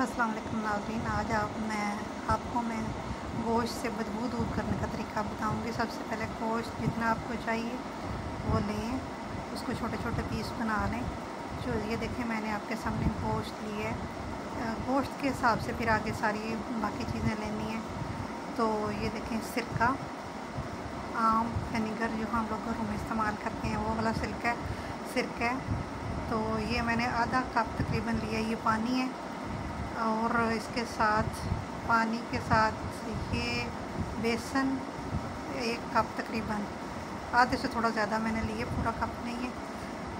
अस्सलाम वालेकुम नाज़रीन, आज आपको मैं गोश्त से बदबू दूर करने का तरीका बताऊंगी। सबसे पहले गोश्त जितना आपको चाहिए वो लें, उसको छोटे छोटे पीस बना लें। जो ये देखें, मैंने आपके सामने गोश्त लिया है। गोश्त के हिसाब से फिर आगे सारी बाकी चीज़ें लेनी है। तो ये देखें, सिरका, आम, विनेगर जो हम लोग घरों में इस्तेमाल करते हैं वो वाला सिरका है। तो ये मैंने आधा कप तकरीबन लिया। ये पानी है और इसके साथ पानी के साथ ये बेसन 1 कप तकरीबन, आधे से थोड़ा ज़्यादा मैंने लिए, पूरा कप नहीं है।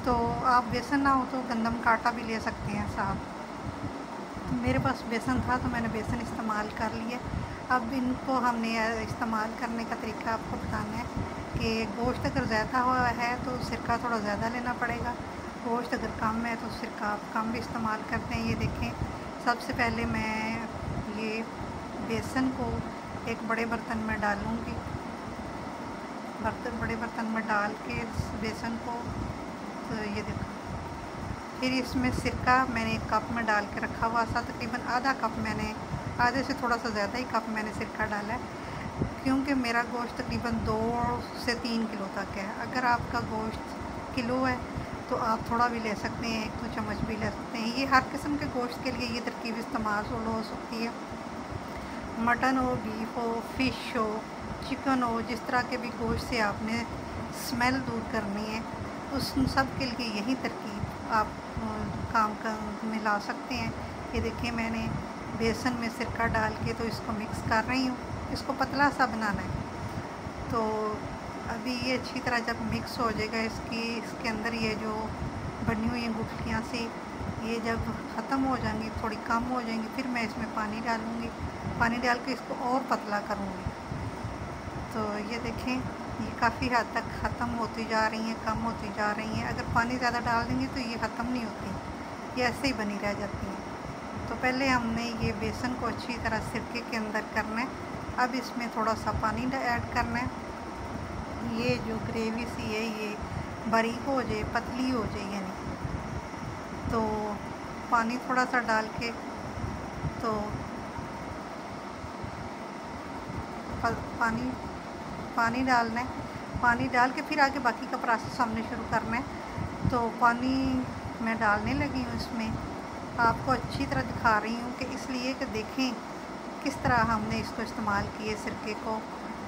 तो आप बेसन ना हो तो गंदम का आटा भी ले सकते हैं साहब। मेरे पास बेसन था तो मैंने बेसन इस्तेमाल कर लिया। अब इनको हमने इस्तेमाल करने का तरीका आपको बताना है कि गोश्त अगर ज़्यादा हुआ है तो सिरका थोड़ा ज़्यादा लेना पड़ेगा, गोश्त अगर कम है तो सिरका आप कम भी इस्तेमाल करते हैं। ये देखें, सबसे पहले मैं ये बेसन को एक बड़े बर्तन में डालूँगी। बड़े बर्तन में डाल के बेसन को, तो ये देखो, फिर इसमें सिरका मैंने 1 कप में डाल के रखा हुआ था। तकरीबन आधा कप मैंने, आधे से थोड़ा सा ज़्यादा ही कप मैंने सिरका डाला है, क्योंकि मेरा गोश्त तकरीबन 2 से 3 किलो तक है। अगर आपका गोश्त किलो है तो आप थोड़ा भी ले सकते हैं, 1-2 चम्मच भी ले सकते हैं। ये हर किस्म के गोश्त के लिए ये तरकीब इस्तेमाल हो सकती है। मटन हो, बीफ हो, फ़िश हो, चिकन हो, जिस तरह के भी गोश्त से आपने स्मेल दूर करनी है उस सब के लिए यही तरकीब आप काम में ला सकते हैं। ये देखिए, मैंने बेसन में सिरका डाल के तो इसको मिक्स कर रही हूँ। इसको पतला सा बनाना है। तो अभी ये अच्छी तरह जब मिक्स हो जाएगा, इसके अंदर ये जो बनी हुई गुठलियाँ से ये जब ख़त्म हो जाएंगी, थोड़ी कम हो जाएंगी, फिर मैं इसमें पानी डालूँगी। पानी डाल के इसको और पतला करूँगी। तो ये देखें, ये काफ़ी हद तक ख़त्म होती जा रही हैं, कम होती जा रही हैं। अगर पानी ज़्यादा डाल देंगे तो ये ख़त्म नहीं होती, ये ऐसे ही बनी रह जाती हैं। तो पहले हमने ये बेसन को अच्छी तरह सिरके के अंदर करना है। अब इसमें थोड़ा सा पानी ऐड करना है। ये जो ग्रेवी सी है ये बारीक हो जाए, पतली हो जाए, यानी तो पानी थोड़ा सा डाल के तो पानी डालना है। पानी डाल के फिर आगे बाकी का प्रोसेस हमने शुरू करना है। तो पानी मैं डालने लगी हूँ, इसमें आपको अच्छी तरह दिखा रही हूँ कि इसलिए कि देखें किस तरह हमने इसको इस्तेमाल किए, सिरके को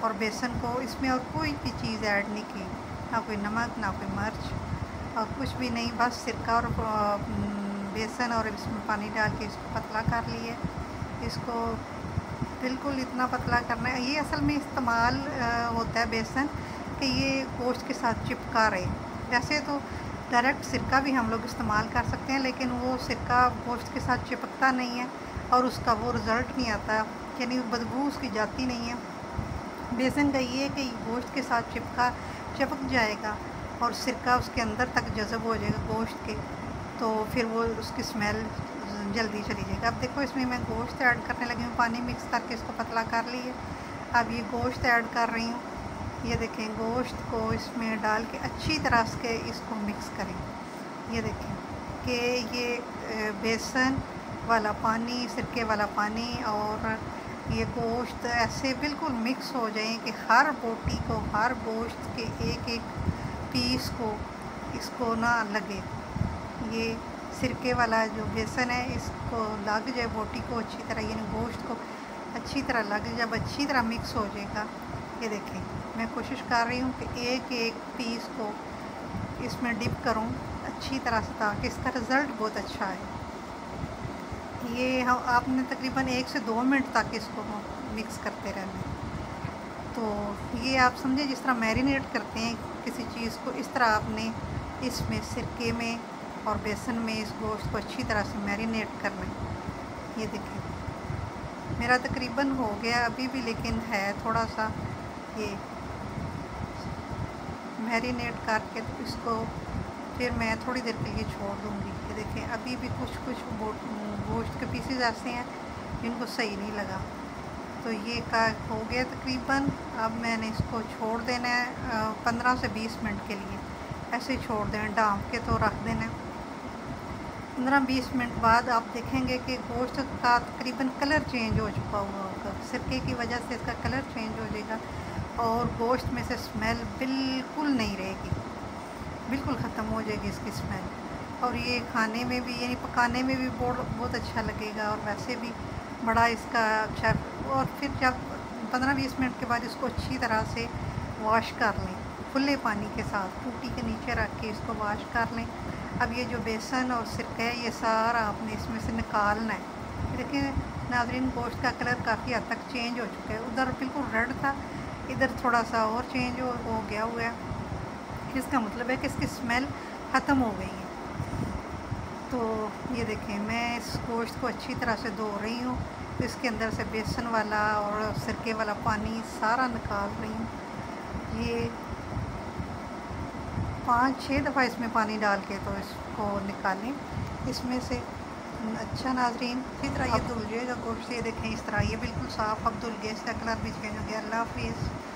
और बेसन को। इसमें और कोई भी चीज़ ऐड नहीं की, ना कोई नमक, ना कोई मिर्च और कुछ भी नहीं। बस सिरका और बेसन और इसमें पानी डाल के इसको पतला कर लिए। इसको बिल्कुल इतना पतला करना है। ये असल में इस्तेमाल होता है बेसन कि ये गोश्त के साथ चिपका रहे। वैसे तो डायरेक्ट सिरका भी हम लोग इस्तेमाल कर सकते हैं, लेकिन वो सिरका गोश्त के साथ चिपकता नहीं है और उसका वो रिज़ल्ट नहीं आता, यानी बदबू उसकी जाती नहीं है। बेसन का ये है कि गोश्त के साथ चिपक जाएगा और सिरका उसके अंदर तक जज़ब हो जाएगा गोश्त के, तो फिर वो उसकी स्मेल जल्दी चली जाएगी। अब देखो, इसमें मैं गोश्त ऐड करने लगी हूँ। पानी मिक्स करके इसको पतला कर लिए। अब ये गोश्त ऐड कर रही हूँ। ये देखें, गोश्त को इसमें डाल के अच्छी तरह से इसको मिक्स करें। ये देखें कि ये बेसन वाला पानी, सिरके वाला पानी और ये गोश्त ऐसे बिल्कुल मिक्स हो जाएं कि हर बोटी को, हर गोश्त के एक पीस को इसको ना लगे। ये सिरके वाला जो बेसन है इसको लग जाए बोटी को अच्छी तरह, यानी गोश्त को अच्छी तरह लग जाए। जब अच्छी तरह मिक्स हो जाएगा, ये देखें, मैं कोशिश कर रही हूँ कि एक पीस को इसमें डिप करूँ अच्छी तरह से, ताकि इसका रिज़ल्ट बहुत अच्छा है। ये आपने तकरीबन 1 से 2 मिनट तक इसको मिक्स करते रहना है। तो ये आप समझे जिस तरह मैरिनेट करते हैं किसी चीज़ को, इस तरह आपने इसमें सिरके में और बेसन में इस गोश्त को अच्छी तरह से मैरिनेट करना है। ये देखिए, मेरा तकरीबन हो गया अभी भी, लेकिन है थोड़ा सा। ये मैरिनेट करके तो इसको फिर मैं थोड़ी देर के लिए छोड़ दूँगी। ये देखें, अभी भी कुछ गोश्त के पीसेज ऐसे हैं जिनको सही नहीं लगा। तो ये का हो गया तकरीबन। अब मैंने इसको छोड़ देना है 15 से 20 मिनट के लिए, ऐसे छोड़ देना, डांप के तो रख देना। 15-20 मिनट बाद आप देखेंगे कि गोश्त का तकरीबन कलर चेंज हो चुका हुआ होगा, सिरके की वजह से इसका कलर चेंज हो जाएगा और गोश्त में से स्मेल बिल्कुल नहीं रहेगी, बिल्कुल ख़त्म हो जाएगी इसकी स्मेल। और ये खाने में भी यानी पकाने में भी बहुत अच्छा लगेगा और वैसे भी बड़ा इसका अच्छा। और फिर जब 15-20 मिनट के बाद इसको अच्छी तरह से वॉश कर लें, खुले पानी के साथ टूटी के नीचे रख के इसको वॉश कर लें। अब ये जो बेसन और सिरका है ये सारा आपने इसमें से निकालना है। देखिए नाज़रीन, गोश्त का कलर काफ़ी हद तक चेंज हो चुका है, उधर बिल्कुल रेड था, इधर थोड़ा सा और चेंज हो गया हुआ है। इसका मतलब है कि इसकी स्मेल ख़त्म हो गई है। तो ये देखें, मैं इस गोश्त को अच्छी तरह से धो रही हूँ, तो इसके अंदर से बेसन वाला और सिरके वाला पानी सारा निकाल रही हूँ। ये 5-6 दफ़ा इसमें पानी डाल के तो इसको निकालें इसमें से। अच्छा नाजरीन, इसी तरह ये धुल जाएगा गोश्त से। देखें इस तरह ये बिल्कुल साफ़ अब धुल गया, इसका कलर भी चेंज हो गया। अल्लाह हाफिज़।